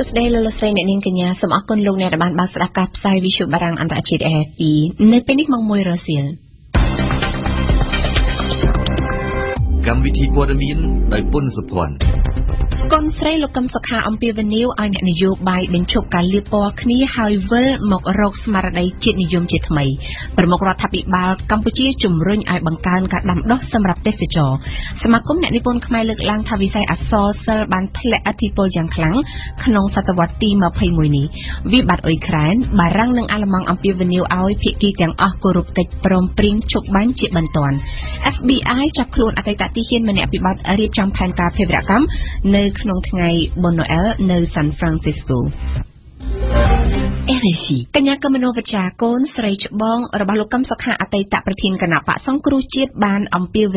កុនស្រីលោកកឹមសុខាអំពាវនាវឲ្យអ្នកនយោបាយបញ្ឈប់ការលៀបពណ៌គ្នាហើយវិលមករកស្មារតីជាតិនិយមជាថ្មីប្រមុខរដ្ឋាភិបាលកម្ពុជាជំរុញឲ្យបង្កើនការដាំដុះសម្រាប់ទេសចរសមាគមអ្នកនិពន្ធផ្នែកលើកឡើងថាវិស័យអក្សរសិល្ប៍បានធ្លាក់ឥទ្ធិពលយ៉ាងខ្លាំងក្នុងសតវត្សទី 21មួយនេះវាបាត់អុយក្រែនបារាំងនិងអាល្លឺម៉ង់អំពាវនាវឲ្យភាគីទាំងអស់គោរពកិច្ចព្រមព្រៀងជប់បាញ់ជាបន្ទាន់ FBI ចាប់ ខ្លួននៅក្នុង ឲ្យលើអ្នកខមមិននៅក្នុង Facebook នឹងហើយក៏អត់ជាចេះអត់ជាចោះខ្ញុំដឹងថាទោះអ្នកជនរបស់អ្នកឯងជាណាខ្ញុំដឹងខ្ញុំដឹងថាឯងទោះអ្នកជនឯងនឹងមិនមែនជាពលរដ្ឋខ្មែរទេអ្នកឯងដឹងថាពលរដ្ឋខ្មែរគឺត្រូវជាប់ជឿទេទោះអ្នកជនឯងគឺក្រមអ្នកឯងខ្លួនឯងក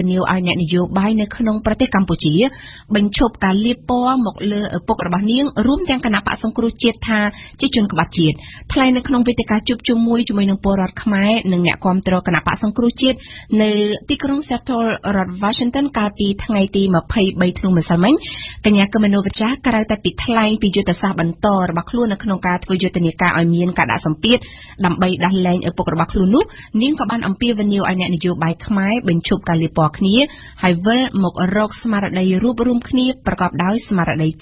៏មកគេខំថាខ្លួនខុសឆ្លប់ខុសខុសចឹងចង់ពន្យល់ទៅគេឯងមិនអត់ជាពលរដ្ឋដែលកាន់ថាបាក់ខំខ្ញុំជាពលរដ្ឋខ្មែរផងណាក៏អត់ជឿដែរទោះជា ក៏មិនចូលចិត្តនឹងជាក៏អត់ជឿដែរនិយាយអត់ជឿក៏អត់ប្រទេសមកទេនឹងហើយ ការដែលជា បាទហើយចំពោះការអំពាវនាវរបស់អ្នកនយោបាយនៅក្នុងប្រទេសរបស់កម្ពុជា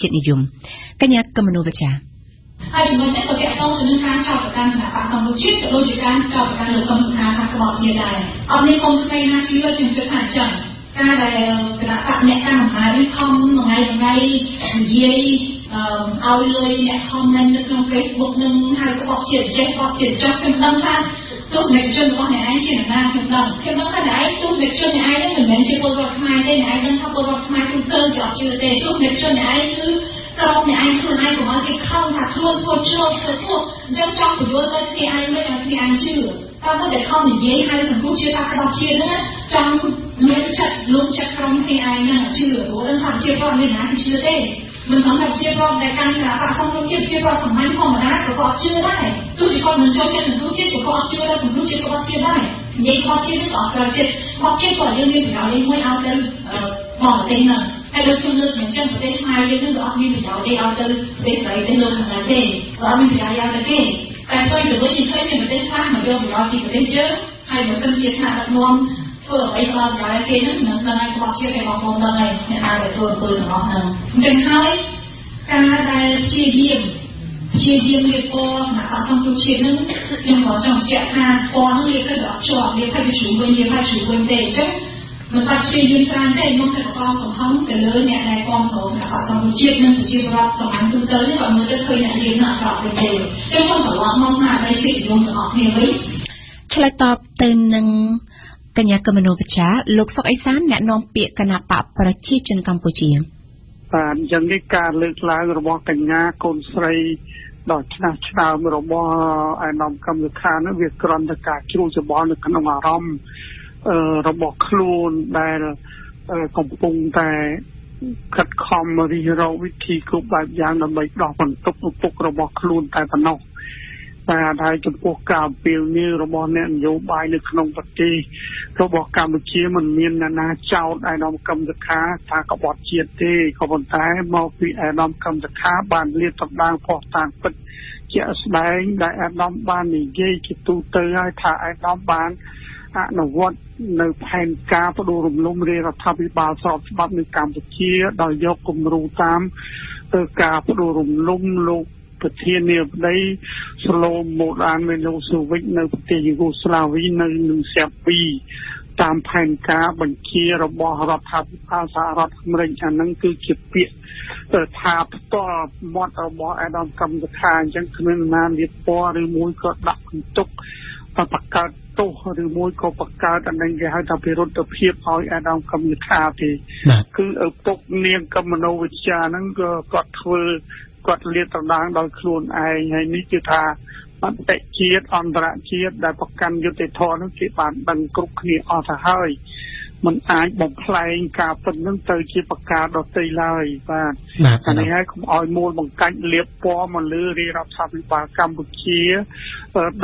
មិនមានអ្នកណាចោទឯកឧត្តមកម្មកថាបានលាតត្រដាងភ័ស្តុតាងពិតជាស្ដែងដែលឯកឧត្តមបាននិយាយជាទូទៅហើយថាឯកឧត្តមបានអនុវត្តនៅផែនការផ្ដួលរំលំរាជរដ្ឋាភិបាលស្របច្បាប់នៃកម្ពុជាដោយយកគំរូតាម ការផ្ដួលរំលំលោកប្រធានាធិបតីស្លូមូលអានមេនូសូវិចនៅប្រទេសយូហ្គោស្លាវីនៅនឹងសេប៊ីតាមផែនការបញ្ជារបស់រដ្ឋាភិបាលសហរដ្ឋអាមេរិកអានឹងគឺជាពាក្យថាផ្ទាល់មាត់របស់អាយដាមកម្មសខាអញ្ចឹងគ្មានណាលៀបពណ៌ឬមួយក៏ដាក់បន្ទុកបកកើតទោសឬមួយក៏បង្កើតអនញ្ញគេហៅថាពិរុទ្ធភាពឲ្យអាយដាមកម្មសខាទេគឺឪពុកនាងកម្មនោវិជ្ជាហ្នឹងក៏គាត់ធ្វើ គាត់លាតត្រដាងដល់ខ្លួនឯងហើយនេះគឺថាអន្តរជាតិដែលប្រកាន់យុត្តិធម៌នឹងគេបានដឹងគ្រប់គ្នាអស់ទៅហើយមិនអាចបំផ្លែងការពិតនឹងទៅជាប្រការដទៃឡើយបាទតែនេះហើយខ្ញុំឲ្យមូលបង្កាច់លៀបពណ៌មកលើរាជរដ្ឋាភិបាលកម្ពុជា เปลี่ยนเอ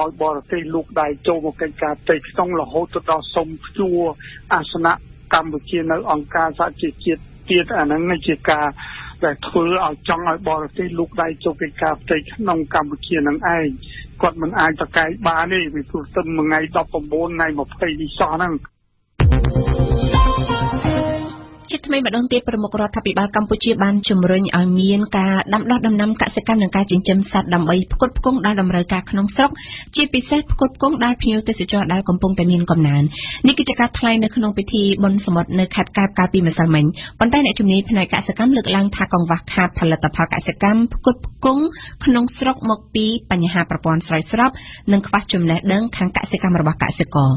าบอร์ดที่ลูกได้โจมกันการเตะต้องละหดต่อสมชั่วอาสนะกัมพูชีในองค์การสหประชาชาติ ជាថ្មីម្ដងទៀតប្រមុខរដ្ឋាភិបាលកម្ពុជាបានជំរុញឲ្យមានការដាំដុះដំណាំកសិកម្មនិងការចិញ្ចឹមសត្វដើម្បីផ្គត់ផ្គង់ដល់តម្រូវការក្នុងស្រុកជាពិសេយផ្គត់ផ្គង់ដល់ភ្ញៀវទេសចរដែលកំពុងតែមានកំណើននេះគឺជាការថ្លែងនៅក្នុងពិធីបុណ្យសមុទ្រនៅខេត្តកែបកាលពីម្សិលមិញប៉ុន្តែអ្នកជំនាញផ្នែកកសិកម្មលើកឡើងថាកង្វះខាតផលិតផលកសិកម្មផ្គត់ផ្គង់ក្នុងស្រុកមកពីបញ្ហាប្រព័ន្ធស្រោយស្រពនិងខ្វះចំណេះដឹងខាងកសិកម្មរបស់កសិករ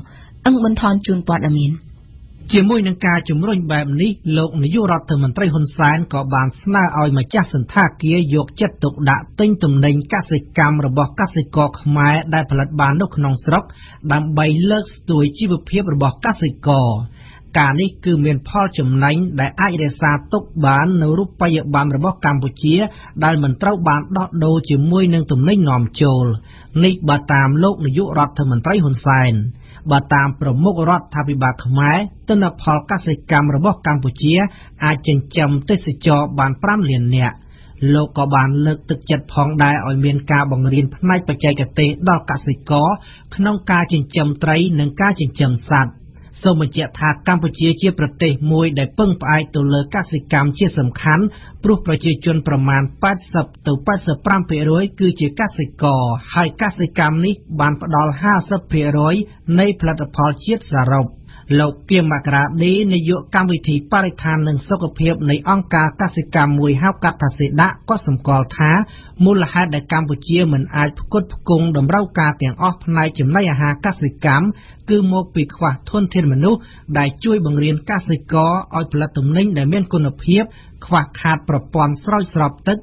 អង្គបន្ថនជួនព័ត៌មាន បាទតាមប្រមុខរដ្ឋាភិបាលខ្មែរ លោកគៀមមករាដេនយោគកម្មវិធីបរិស្ថាននិងសុខភាពនៃអង្គការកសិកម្មមួយហៅកាត់ថាសេដាក៏សម្គាល់ថាមូលហេតុដែលកម្ពុជាមិនអាចផ្គត់ផ្គង់តម្រូវការទាំងអស់ផ្នែកចំណីអាហារកសិកម្មគឺមកពីខ្វះធនធានមនុស្សដែលជួយបង្រៀនកសិករឲ្យផលិតដំណេញដែលមានគុណភាពខ្វះខាតប្រព័ន្ធស្រោយស្រពទឹក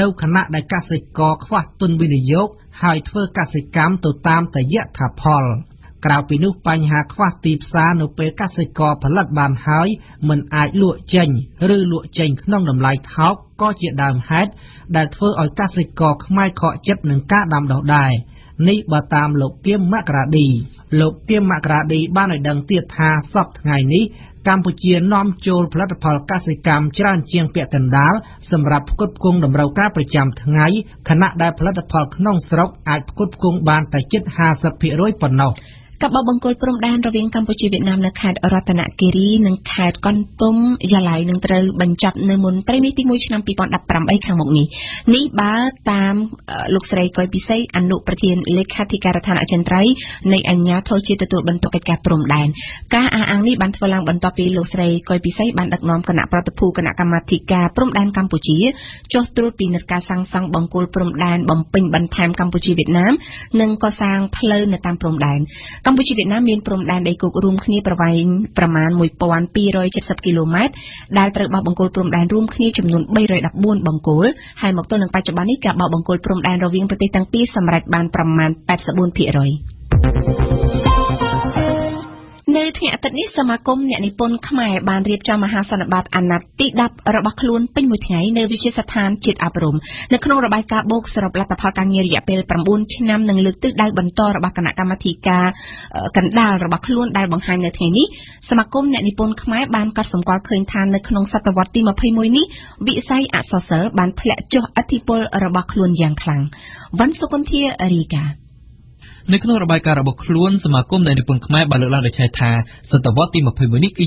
នៅខណៈដែលកសិករខ្វះទុនវិនិយោគ ហើយធ្វើកសិកម្មទៅតាមតយៈថាផល กับបបង្គោលព្រំដែនរវាងកម្ពុជាវៀតណាមនៅខេត្តរតនគិរីនិងខេត្តកនទុំយ៉ាឡៃនឹងត្រូវបញ្ចប់នៅមុន កម្ពុជាវៀតណាមមានព្រំដែនដីគោករួមគ្នាប្រមាណ 1270 គីឡូម៉ែត្រ ដែលត្រូវបោះបង្គោលព្រំដែនរួមគ្នាចំនួន 314 បង្គោល ហើយមកទល់នឹងបច្ចុប្បន្ននេះការបោះបង្គោលព្រំដែនរវាងប្រទេសទាំងពីរសម្រេចបានប្រមាណ 84% នៅថ្ងៃអាទិត្យនេះសមាគមអ្នកនិពន្ធខ្មែរបានរៀបចំមហាសន្និបាតអាណត្តិទី 10 នៅក្នុងរបាយការណ៍របស់ខ្លួនសមាគមនៃនិពន្ធខ្មែរបានលើកឡើងដោយឆ្លើយថាសតវត្សទី 21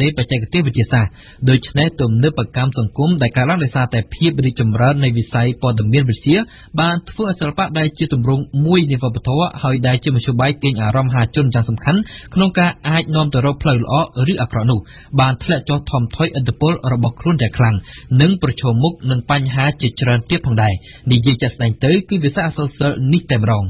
នេះបច្ចេកទេសវិទ្យាសាស្ត្រដូច្នេះទំនើបកម្មសង្គមដែលកើតឡើងដោយសារតែភាពរីកចម្រើននៃវិស័យព័ត៌មានវិទ្យាបានធ្វើឲ្យសិល្បៈដែលជាទម្រង់មួយនៃវប្បធម៌ឲ្យដែលជាមធ្យោបាយទាញអារម្មណ៍ហាជនចាស់សំខាន់ក្នុងការអាចនាំទៅរកផ្លូវល្អឬអាក្រក់នោះបានធ្លាក់ចុះថមថយឥទ្ធិពលរបស់ខ្លួនតែខ្លាំងនិងប្រឈមមុខនឹងបញ្ហាជាច្រើនទៀតផងដែរនិយាយចាស់ស្ដែងទៅគឺវាសាអសរសិល្ប៍នេះតែម្ដង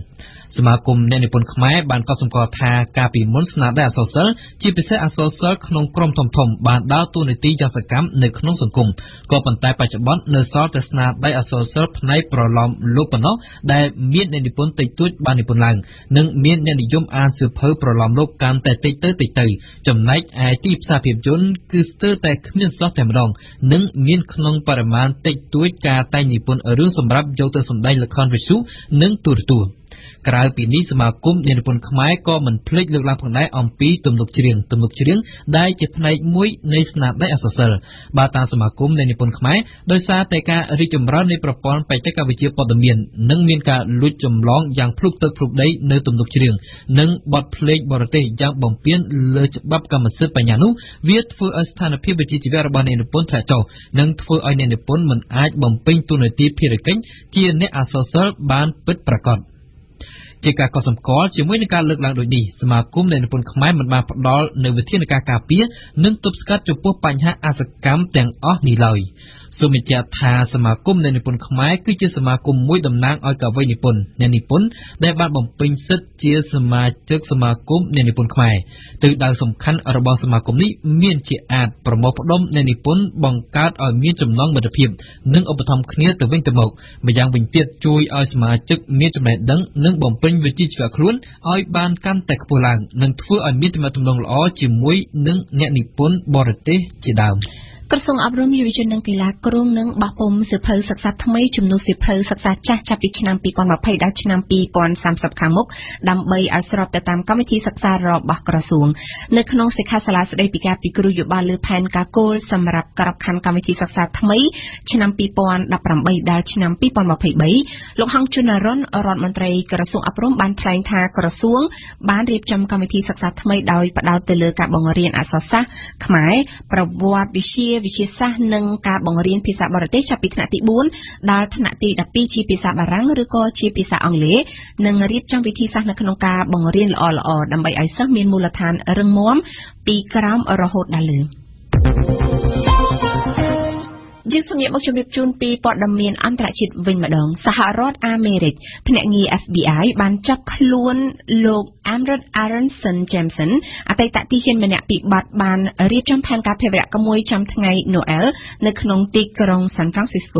สมาคมในนิพนธ์ขมายบานกอบสมกอพากาปีมุนสนาได้อสเซอร์จีพิเศษอสเซอร์ขนมกรมถมถมบานดาวตูนิติยาสกัมในขนมสังคมก็ปัญไตปัจจุบันเนื้อซอสแต่สนาได้อสเซอร์ในปรลอมลูกปนอได้เมียนในนิพนธ์ติดตุดบานนิพนธ์หลังหนึ่งเมียนในนิยมอ่านสืบเพื่อปรลอมลูกการแต่ติดตื้อติดตื้อจำนายไอที่ภาษาเพียบจนคือสเตอร์แต่เมียนซอสแถมรองหนึ่งเมียนขนมปริมาณติดตุดกาไตนิพนธ์เรื่องสำหรับโยเตอร์สมได้ละครวิสุหนึ่งตัวตัวกลายปีนี้สมาคมในญี่ปุ่นขมายก็เหมือนพลิกเลือกลำของนายอมปีตุ่มลูกเชียงได้เจ็บในมวยในสนามได้อสเซอร์บาตาสมาคมในญี่ปุ่นขมายโดยซาแต่การริจมร้อนในประปอนไปจากการวิจัยปอดเมียนนั่งเมียนการลุจจมร้องอย่างพลุกเตอร์พลุกได้ในตุ่มลูกเชียงนั่งบอดเพลงบอร์เตยังบ่งเพี้ยนเลือดบับกรรมศิลป์ปัญญานุเวียดฟื้นสถานพิบัติจิตวิทยาบาลในญี่ปุ่นแถวโจนั่งฟื้นไอในญี่ปุ่นเหมือนอาจบ่งเป็นตัวหนึ่งที่พิเรกินเกี่ยนในอสเซอร์บานปิดประกอบจากการก่อสมคอจะไม่ในการเลือกหลังโดยดีสมาคมในญี่ปุ่นขมายมันมาดอลในวิธีในการกาเปียนึ่งตุบสกัดจุดพวกปัญหาอาสกรรมแต่งอ้อนี่เลยสมิจธาสมาคมในญี่ปุ่นขมายคือชื่อสมาคมมวยดำนางอ้อยกับวัยญี่ปุ่นในญี่ปุ่นได้บัตรบ่มเป็นสิทธิ์เชื่อสมาชิกสมาคมในญี่ปุ่นขมายตัวดาวสำคัญระบบสมาคมนี้มีนเชื่ออาจประมวลผลในญี่ปุ่นบังการอ้อยมีจำนองบัตรเพียบนึ่งอุปธรรมเคลียร์ตัวเว้นตัวหมกมายังวิญเตียช่วยอ้อยสมาชิกมีจำนวนดังนึ่งบ่มเป็นวิจิตรครุ่นอ้อยบานกันแต่กระปุลังนึ่งฟื้นอ้อยมีธรรมะตุ่มลงล้อจิ้มมวยนึ่งในญี่ปุ่นบริเตจีดาวกระทรวงอัปรมยุวิชนังกีฬากรุ่งนังบะปมสืบเผยศึกษาทั้งไม่จุ่มนุสืบเผยศึกษาจ้าจับปีชนามปีปอนแบบไพ่ได้ชนามปีปอน30ขามุกดำใบอัศรบแต่ตามกรรมวิธีศึกษารอบบะกระทรวงในขนมศิษย์ศาลาสได้ปีกาปีกรุยุบาลือแผนกาโกลสำหรับกรับคันกรรมวิธีศึกษาทั้งไม่ชนามปีปอนดับรำใบได้ชนามปีปอนแบบไพ่ใบลงหังจุนร้อนรอนมนตรีกระทรวงอัปรมบานแถลงทากระทรวงบานเรียบจำกรรมวิธีศึกษาทั้งไม่โดยประดาวเตลือกะบังเรียนอัศสะขมายประวัติวิเชียวิชิตาหนึ่งการบังเรียนภาษาบริเตชปิธนาติบุญดาธนาติดับปีชีภาษาบารังหรือก็ชีภาษาอังเลหนึ่งรีบจำวิธีสร้างนักนงการบังเรียนอ่อๆดำไปไอซ์เมียนมูลฐานเรื่องม้อมปีกรัมอรหดดาลือยึดสมเด็จพระจุลจุนปีปอดดำเมียนอันตรชิตวินมาดองสหรัฐอเมริกแผนกี FBI บันจับขลวนโลกแอมเบร์อารันสันเจมสันอัตตะที่เช่นแผนปีบัดบันเรียบจำแผนการเผยแพร่ขโมยจำทั้งไงโนเอลในขนมตีกรงซานฟรานซิสโก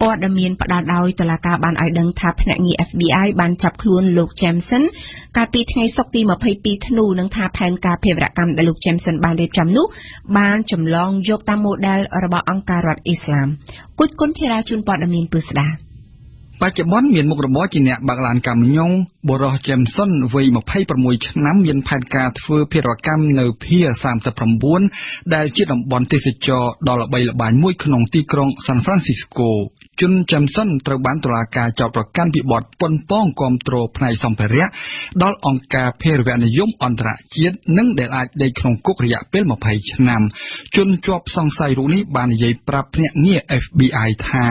ปอดดำเมียนปอดดาวตลาดการบันไอเดิงทับแผนกี FBI บันจับขลวนโลกเจมสันการปีทั้งไงสกตีมาเผยปีธนูนังทับแผนการเผยแพร่กรรมโลกเจมสันบันเรียบจำนุบันจำลองยกตามโมเดลระบอบอังการัฐอิสลามกุดก้นเทราชุนปอดอมินปุสดาปัจจุบันเมียนมุกระบอจีเนะบางลานกำยงบรอเจมสันวัยมาไพ่ประมวยชนะเมียนแผนการเฟื่อเพรกรรมเนื้อเพีย30 พรำบ้วนได้เชื่อมบอลติสจอดอลใบละบายมวยขนมตีกรงซานฟรานซิสโกจนเจมสันตระบันตุลากาเจ้าประกันปีบอดปนป้องกอมโตรภายสัมภาระดอลองกาเพรเวนยมอันตรเจียนนั่งเดลัยได้ขนมกุกระยะเป็นมาไพ่ชนะจนจบสองไซรุนิบานใหญ่ปราบเนี่ยเงี้ย FBI ทา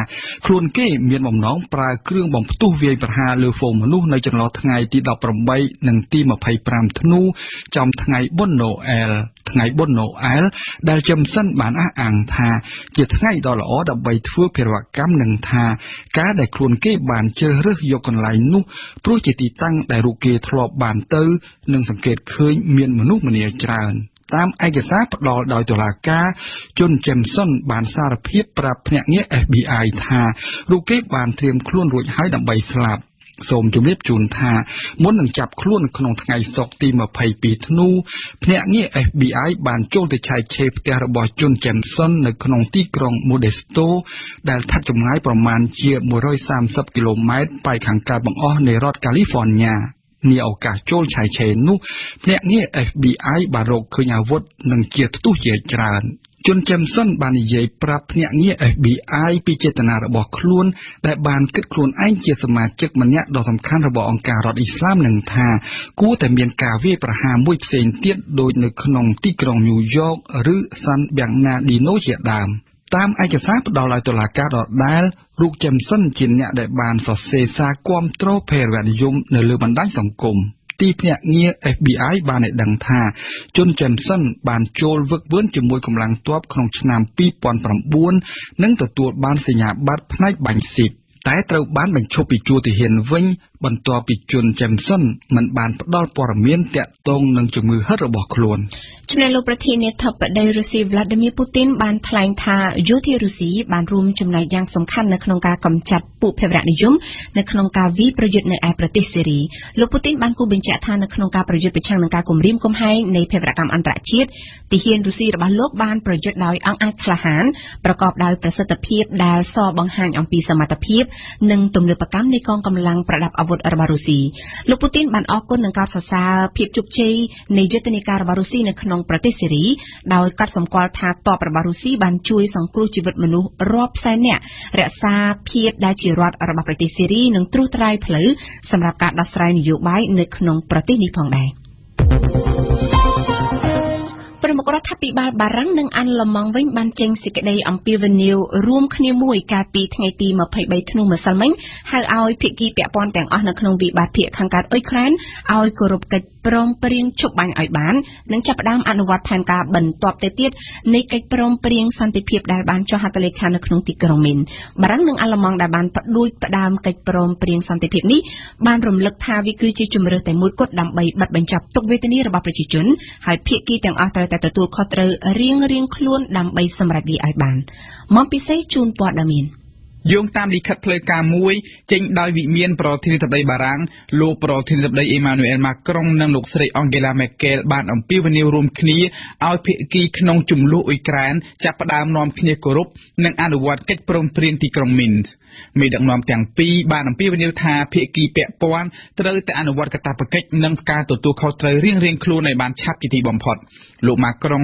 ครูนเก้เมียนบ่มน้องปลาเครื่องบ่มตู้เวียประหาเลือโฟมลูกในจันทร์ไงตีดอกประมวยหนึ่งตีมาไพ่ปรามธนูจำทั้งไงบ่นโนเอลทั้งไงบ่นโนเอลได้จำสั้นบานอ้าอ่างทาเกี่ยทั้งไงดอลอ๋อดับใบเฟื่อเพรวกรรมหนึ่งทาการได้ครูนเก็บบานเจอเรื่องยกกันไหลนุโปรเจติตั้งได้รูเกทรอบบานเตอร์หนึ่งสังเกตเคยเมียนมนุษย์มเนียจราตามไอกระซาปดอดอยตุลากาจนเจมสันบานซาลเพียบปรับเนี่ยเงี้ย FBI ทารูเก็บบานเตรียมคลุ่นรวยหายดับใบสลับสมจุเรียบจูนทาม้วนหนึ่งจับคลุ่นขนมไงสกตีมาไพ่ปีธนูเพนี่ยเงี้ย FBI บานโจติชัยเชฟเตอร์บอจุนเจมสันในขนมตีกรองโมเดสโตได้ทัดจมง่ายประมาณเชียร์130 กิโลเมตรไปขังการบังอ้อในรัฐแคลิฟอร์เนียนี่เอากาโจลชายเชนุเพนี่ยเงี้ย FBI บารกคือยาวุธหนึ่งเกียรติตู้เกียรติจรานจนเจมสันบานใหญ่ปรับเนี่ยเงี้ย FBI ปีเจตนาระบอกคล้วนแต่บานกึดคล้วนไอ้เกียรสมาชิกมันเนี่ยดอกสำคัญระบอกองการรัฐอิสลามหนึ่งทากู้แต่เมียนกาเวประหามุยเซนเตียดโดยในขนมที่กรองนิวยอร์กหรือซันแบงนาดีโนเชียดามตามไอ้กระซับดอลลาร์ตุลาการดอลลาร์ลูกเจมสันจินเนี่ยได้บานสอดเซซาความโตรเพรแวนยมในเรือบรรดาสังคมตีเนี่ยเงี้ย FBI บานในดังท่าจนเจมสันบานโจลเวิร์กเวิร์นจมวยกำลังตัวขนมชนามปีปอนประมบุญนั่งตัวบานสัญญาบัตรพนักบัญชี ប្រមុខរដ្ឋាភិបាលបារាំងនឹងអនុលំងវិញបានចេញសេចក្ដីអំពាវនាវរួមគ្នាមួយកាលពីថ្ងៃទី ព្រមព្រៀងជប់បាញ់ឲ្យបាននិងចាប់ផ្ដើមអនុវត្តផែនការបន្ទាប់ទៅទៀតនៃកិច្ចព្រមព្រៀងសន្តិភាពដែលបានចុះហត្ថលេខានៅក្នុងទីក្រុងមីនបារាំងនឹងអាល្លឺម៉ង់ដែលបានផ្ដួចផ្ដាំកិច្ចព្រមព្រៀងសន្តិភាពនេះបានរំលឹកថាវាគឺជាជំរឿនតែមួយគត់ដើម្បីបិទបញ្ចប់ទុកវេទនារបស់ប្រជាជនហើយភាគីទាំងអស់ត្រូវតែទទួលខុសត្រូវរៀងៗខ្លួនដើម្បីសម្រេចវាឲ្យបាន យោងតាមលិខិតផ្លូវការមួយចេញដោយវិមានប្រធានធិបតីបារាំងលោកប្រធានធិបតីអ៊ីម៉ានូអែលម៉ាក្រុងនិងលោកស្រីអង់ហ្គេឡាមែកែលបានអំពាវនាវរួមគ្នាឲ្យភាគីក្នុងជំនួសអ៊ុយក្រែនចាប់ផ្ដើមនាំគ្នាគោរពនិងអនុវត្តកិច្ចព្រមព្រៀងទីក្រុងមីនស្មីដឹកនាំទាំងពីរបានអំពាវនាវថាភាគីពាក់ព័ន្ធត្រូវតែអនុវត្តកាតព្វកិច្ចនិងការទទួលខុសត្រូវរៀងៗខ្លួនឲ្យបានឆាប់ជាទីបំផុត នៅគម្រោ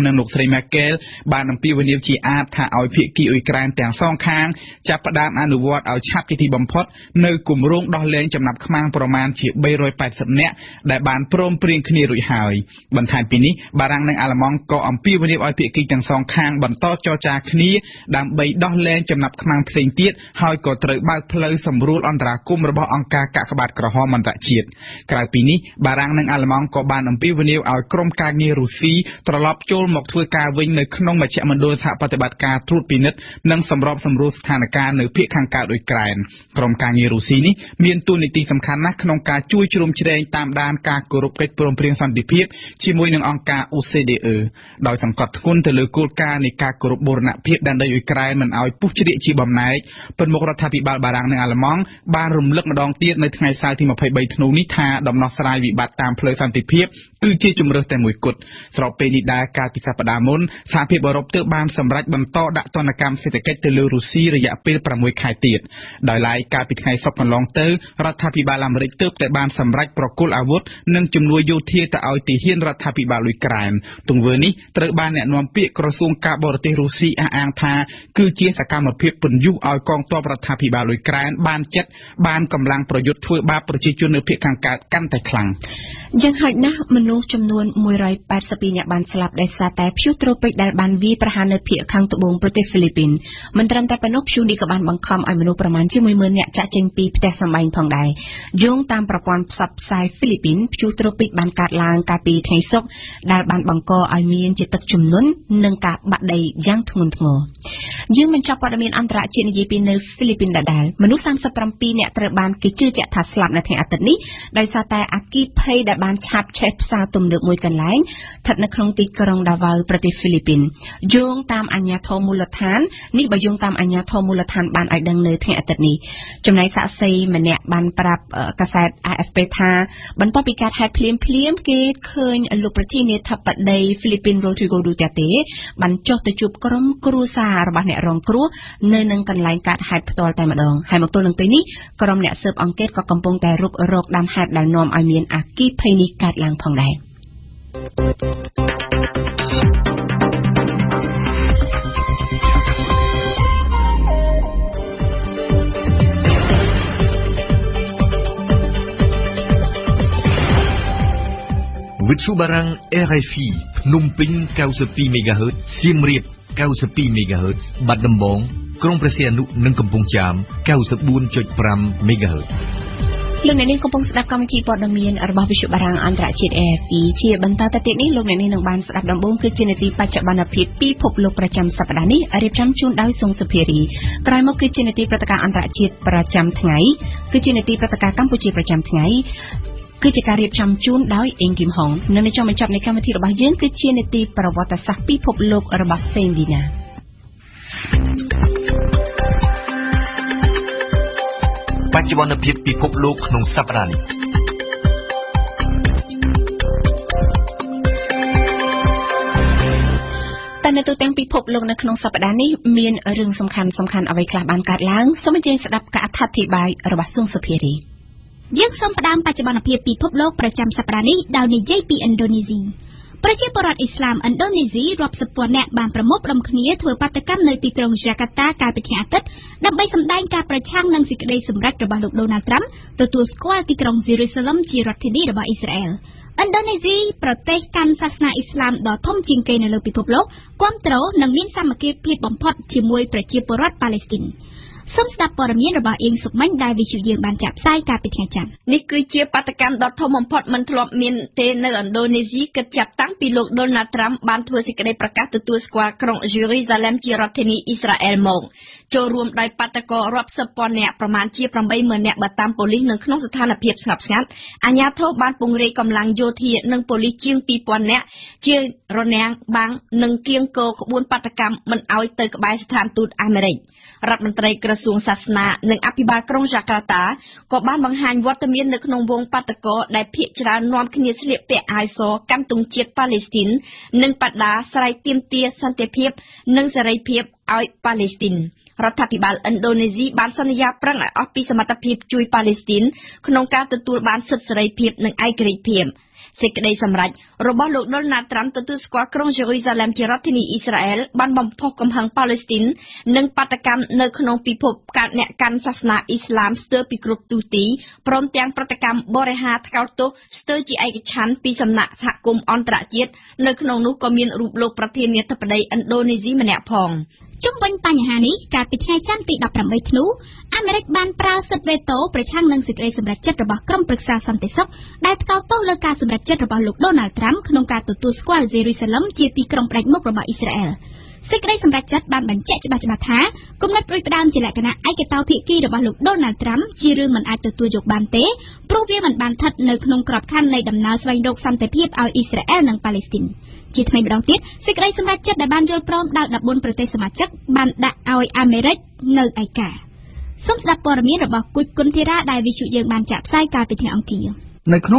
ងដោះលែងចំណាប់ខ្មាំងប្រមាណជា នៅភាគខាងកើតអ៊ុយក្រែនក្រុមការងាររុស្ស៊ីត្រឡប់ចូលមកធ្វើការវិញនៅក្នុងមជ្ឈមណ្ឌលសហប្រតិបត្តិការត្រួតពិនិត្យនិងសម្របសម្រួលស្ថានភាពនៅភាគខាងកើតអ៊ុយក្រែនក្រុមការងាររុស្ស៊ីនេះមានតួនាទីសំខាន់ណាស់ក្នុងការជួយជ្រោមជ្រែងតាមដានការគោរពកិច្ចព្រមព្រៀងសន្តិភាព ជាមួយនឹងអង្គការ OCDE ដោយសង្កត់ធ្ងន់ទៅលើគោលការណ៍នៃការគោរពបូរណភាពដែលនៅអ៊ុយក្រែនមិនឲ្យពុះជ្រៀកជាបំណែក ប៉ុន្តែមុខរដ្ឋាភិបាលបារាំងនៅអាល្លឺម៉ង់បានរំលឹកម្ដងទៀតនៅថ្ងៃសៅរ៍ទី 27 ខែ តុលា បានកាត់ឡើងកាលពីថ្ងៃសុក្រដែលបានវាប្រហារនៅភៀកខាងត្បូងប្រទេសហ្វីលីពីនមិនត្រឹមតែប៉ុណ្ណោះព្យុងនេះក៏បានបង្ខំឲ្យមនុស្សប្រមាណជា14000នាក់ចាក់ចេញពីផ្ទះសម្បែងផងដែរយោងតាមប្រព័ន្ធផ្សព្វផ្សាយហ្វីលីពីនព្យុះត្រូពិចបានកាត់ឡើងកាលពីថ្ងៃសុក្រដែលបានបង្កឲ្យមានជាទឹកជំនន់និងការបាក់ដីយ៉ាងធ្ងន់ធ្ងរយើងបញ្ចប់ព័ត៌មានអន្តរជាតិនិយាយពីនៅហ្វីលីពីនដដែលមនុស្ស 30 ប្រាប់កាសែតAFPថាបន្ទាប់ពីការហេតុភ្លាមៗគេឃើញលោកប្រធានាធិបតីហ្វីលីពីន វិទ្យុបារាំង RFI ភ្នំពេញ 92 MHz សៀមរាប 92 MHz បាត់ដំបងក្រុងព្រះសីហនុនិងកំពង់ចាម 94.5 MHz លោកអ្នកនាងកំពុងស្ដាប់កម្មវិធីព័ត៌មានរបស់វិទ្យុបារាំងអន្តរជាតិ តែនៅទូទាំងពិភពលោកនៅក្នុងសប្តាហ៍នេះមានរឿងសំខាន់ៗអ្វីខ្លះបានកើតឡើងសូមអញ្ជើញស្ដាប់ការអត្ថាធិប្បាយរបស់ ឥណ្ឌូនេស៊ីប្រទេសកាន់សាសនាអ៊ីស្លាមដ៏ធំជាងគេនៅលើពិភពលោកគាំទ្រនិងមានសាមគ្គីភាពបំផុតជាមួយប្រជាពលរដ្ឋប៉ាឡេស្ទីន សំស្ដាប់ព័ត៌មានរបស់យើងសុខមិញដែលវិទ្យុយើងបានចាក់ផ្សាយកាលពីថ្ងៃច័ន្ទនេះគឺជាបាតកម្មដ៏ធំបំផុតមិនធ្លាប់មានទេនៅឥណ្ឌូនេស៊ីគិតចាប់តាំងពីលោកដូណាល់ត្រាំបានធ្វើសេចក្ដីប្រកាសទទួលស្គាល់ក្រុងស៊ូរីសាឡឹមជារដ្ឋធានីអ៊ីស្រាអែលមកចូលរួមដោយបាតកោរដ្ឋសពអ្នកប្រមាណជា 80000 នាក់បតាមប៉ូលីសនៅក្នុងស្ថានភាពស្ងប់ស្ងាត់អាញាធិបតេយ្យបានពង្រាយកម្លាំងយោធានិងប៉ូលីសជាង 2000 នាក់ជារនាំងបាំងនិងគៀងគរក្បួនបាតកម្មមិនឲ្យទៅក្បែរស្ថានទូតអាមេរិក រដ្ឋមន្ត្រីក្រសួងសាសនានិងអភិបាលក្រុងយ៉ាកាតាក៏បានបង្ហាញវត្តមាននៅក្នុងវងបាតកោរដ្ឋសពអ្នក សេចក្តីសម្រេចរបស់លោកដូណាល់ត្រាំទទួលស្គាល់ក្រុងយេរូសាឡឹមជារដ្ឋធានីអ៊ីស្រាអែលបានបំផុសកំហឹងប៉ាឡេស្ទីននិងបដិការនៅក្នុងពិភពកាត់អ្នកកាន់សាសនាអ៊ីស្លាមស្ទើរពីគ្រប់ទិសទីព្រមទាំងប្រតិកម្មបរិហាថកោទោសស្ទើរជាឯកច្ឆ័ន្ទពីសំណាក់សហគមន៍អន្តរជាតិនៅក្នុងនោះក៏មានរូបលោកប្រធានាធិបតីឥណ្ឌូនេស៊ីម្នាក់ផង ចំពោះបញ្ហានេះការពិធីចាំទី ជាថ្មីម្ដងទៀតសេចក្តីសម្រេចចិត្តដែលបានយល់ព្រមដោយ នៅក្នុ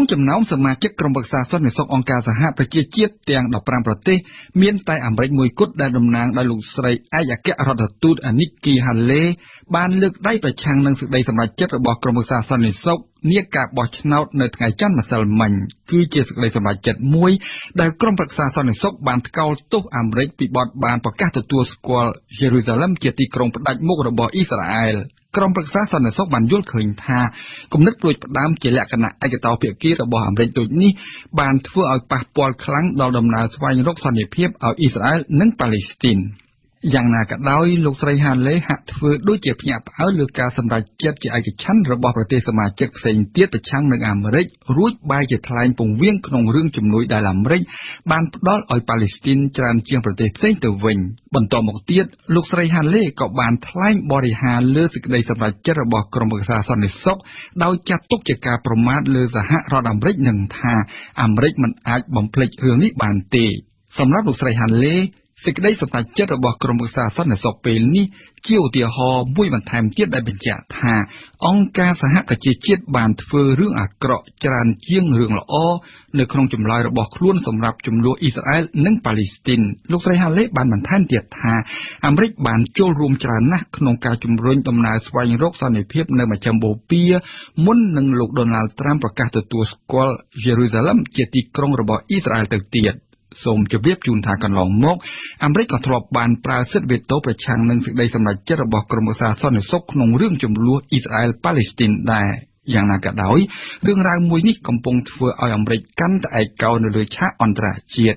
ងចំណោមសមាជិកក្រុមប្រឹក្សាសន្តិសុខអង្គការសហប្រជាជាតិទាំង ក្រុមប្រឹក្សាសន្តិសុខបានយល់ឃើញថាគំនិតផ្ដួចផ្ដើមជាលក្ខណៈឯកតោភាពគីរបស់អាមេរិកដូចនេះបានធ្វើឲ្យប៉ះពាល់ខ្លាំងដល់ដំណើរស្វែងរកសន្តិភាពឲ្យអ៊ីស្រាអែល យ៉ាងណាក៏ដោយលោកស្រីហានលេហាក់ធ្វើដូចជាភ្ញាក់ផ្អើលលើការសម្រេចចិត្តជាឯកច្ឆ័ន្ទរបស់ប្រទេសសមាជិកផ្សេងទៀតប្រឆាំងនឹងអាមេរិករួចបែរជាថ្លែងពង្រៀងក្នុងរឿងជំនួយដែលអាមេរិកបានផ្ដល់ឲ្យប៉ាឡេស្ទីនច្រើនជាងប្រទេសផ្សេងទៅវិញបន្ទាប់មកទៀតលោកស្រីហានលេក៏បានថ្លែងបរិហារលើសេចក្តីសម្រេចចិត្តរបស់ក្រុមប្រឹក្សាសន្តិសុខពេលនេះ ជាឧទាហរណ៍មួយបន្ថែមទៀតដែលបញ្ជាក់ថាអង្គការសហប្រជាជាតិបានធ្វើរឿងអាក្រក់ច្រើនជាងរឿងល្អនៅក្នុងចម្លើយរបស់ខ្លួនសម្រាប់ជំនួសអ៊ីស្រាអែលនិងប៉ាឡេស្ទីន សូមជម្រាបជូនថាកន្លងមកអាមេរិកក៏ធ្លាប់បានប្រើសិទ្ធិវេតូប្រឆាំងនឹងសេចក្តីសម្រេចចិត្តរបស់ក្រុមប្រឹក្សាសន្តិសុខក្នុងរឿងជម្លោះអ៊ីស្រាអែល-ប៉ាឡេស្ទីនដែរ យ៉ាងណាក៏ដោយលោកស្រីហានលេបានបញ្ជាក់ថាអាមេរិកមិនអាចបំភ្លេចរឿងអាក្រក់ដែលកើតឡើងនៅក្នុងសន្តិភាពនៅមជ្ឈមណ្ឌលអ៊ីស្រាអែល-ប៉ាឡេស្ទីននោះឡើយ។ យ៉ាងណាក៏ដោយរឿងរ៉ាវមួយនេះកំពុងធ្វើឲ្យអាមេរិកកាន់តែឯកោនៅលើឆាកអន្តរជាតិ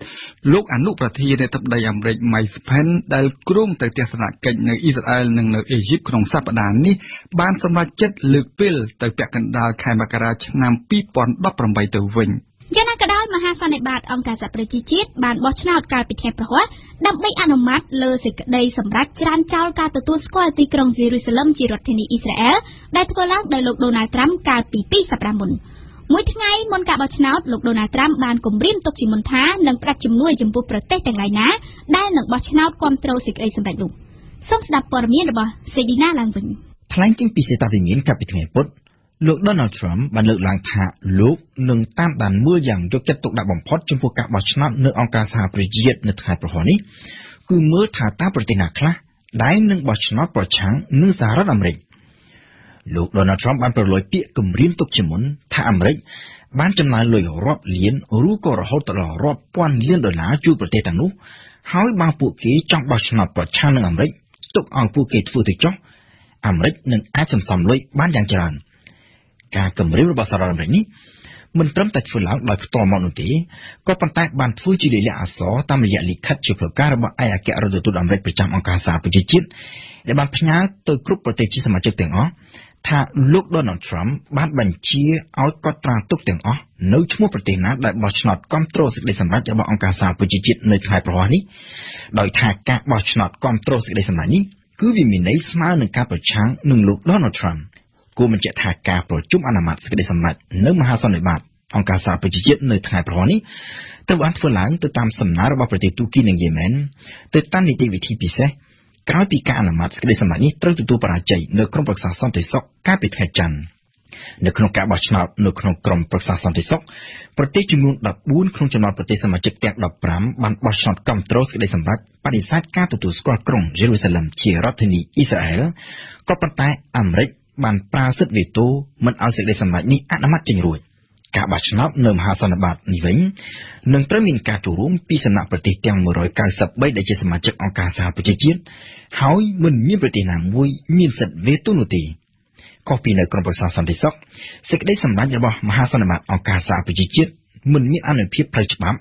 លោកអនុប្រធាននៃទឹកដីអាមេរិក Mike Pence ដែលគ្រងទៅទស្សនកិច្ចនៅអ៊ីស្រាអែលនិងនៅអេស៊ីបក្នុងសប្តាហ៍នេះបានសម្រេចចិត្តលើកពេលទៅពាក់កណ្ដាលខែមករាឆ្នាំ2018ទៅវិញយ៉ាងណាក៏ដោយមហាសន្និបាតអង្គការសហប្រជាជាតិបានបោះឆ្នោតកាលពីខែប្រហ័សដើម្បីអនុម័តលើសេចក្តីសម្រេចច្រានចោលការទទួលស្គាល់ទីក្រុងយេរូសាឡឹមជារដ្ឋធានីអ៊ីស្រាអែលដែលធ្វើឡើងដោយលោកដូណាល់ត្រាំកាលពី2សប្តាហ៍មុនមួយថ្ងៃមុនការបោះឆ្នោតលោកដូណាល់ត្រាំបានគម្រាមទុកជាមុនថានឹងផ្តល់ជំនួយចំពោះប្រទេសទាំងឡាយណាដែលនឹងបោះឆ្នោតគ្រប់គ្រងសេចក្តីសម្រេចនោះសូមស្ដាប់ព័ត៌មានរបស់សេឌីណាឡើងវិញថ្លែងចេញពីសេតាវិមានកាលពីថ្ងៃពុធលោក Donald Trump បានលើកឡើងថាលោកនឹងតាមដានមើលយ៉ាងយកចិត្តទុកដាក់បំផុតចំពោះការបោះឆ្នោតនៅអង្គការសហប្រជាជាតិនៅថ្ងៃប្រហ័សនេះគឺមើលថាតើប្រទេសណាខ្លះដែលនឹងបោះឆ្នោតប្រឆាំងនឹងសហរដ្ឋអាមេរិកលោក Donald Trump បានប្រឡូយពាក្យគំរាមទុកជាមុនថាអាមេរិកបានចំណាយលុយរាប់លានឬក៏រហូតដល់រាប់ពាន់លានដុល្លារជួយប្រទេសទាំងនោះហើយបើពួកគេចង់បោះឆ្នោតប្រឆាំងនឹងអាមេរិកទុកឲ្យពួកគេធ្វើទៅចុះអាមេរិកនឹងអាចសន្សំលុយបានយ៉ាងច្រើនការគម្រាមរបស់សហរដ្ឋអាមេរិកនេះមិនត្រឹមតែធ្វើឡើងដោយផ្ទាល់មកនោះទេក៏ប៉ុន្តែបានធ្វើជាលិលាអសរតាមរយៈលិខិតជាផ្លូវការរបស់ឯកអគ្គរដ្ឋទូតអាមេរិកប្រចាំអង្គការសហប្រជាជាតិដែលបានផ្ញើទៅគ្រប់ប្រទេសជាសមាជិកទាំងអស់ថាលោក Donald Trump បានបញ្ជាឲ្យកត់ត្រាទុកទាំងអស់នៅឈ្មោះប្រទេសណាដែលបោះឆ្នោតគ្រប់គ្រងសេចក្តីសម្រេចរបស់អង្គការសហប្រជាជាតិនៅខែប្រហ័សនេះដោយថាការបោះឆ្នោតគ្រប់គ្រងសេចក្តីសម្រេចនេះគឺវាមានន័យស្មើនឹងការប្រឆាំងនឹងលោក Donald Trumpគូបញ្ជាក់ថាការប្រជុំអនុម័តសេចក្តីសម្រេចនៅមហាសន្និបាតអង្គការសហប្រជាជាតិនៅថ្ងៃប្រហ័សនេះត្រូវបានធ្វើឡើងទៅតាមសំណើរបស់ប្រទេសទូគីនិងយេម៉ែនទៅតាមនីតិវិធីពិសេសក្រោយពីការអនុម័តសេចក្តីសម្រេចនេះត្រូវទទួលបរាជ័យនៅក្រុមប្រឹក្សាសន្តិសុខកាលពីខែច័ន្ទនៅក្នុងការបោះឆ្នោតនៅក្នុងក្រុមប្រឹក្សាសន្តិសុខប្រទេសចំនួន14ក្នុងចំណោមប្រទេសសមាជិកទាំង15បានបោះឆ្នោតគាំទ្រសេចក្តីសម្រេចបដិសេធការទទួលស្គាល់ក្រុងយេរូសាឡឹមជារដ្ឋធានីអ៊ីស្រាអែលក៏ប៉ុន្តែអាមេរិកបានប្រើសិទ្ធិវេតូមិនឲ្យសេចក្តីសម្រេចនេះអនុម័តចេញរួចការបោះឆ្នោតនៅមហាសន្និបាតនេះវិញនឹងត្រូវមានការចូលរួមពីសំណាក់ប្រទេសទាំង193ដែលជាសមាជិកអង្គការសហប្រជាជាតិហើយមិនមានប្រទេសណាមួយមានសិទ្ធិវេតូនោះទេខុសពីនៅក្រមប្រសាសន្តិសុខសេចក្តីសម្រេចរបស់មហាសន្និបាតអង្គការសហប្រជាជាតិមិនមានអនុភាពផ្លូវច្បាប់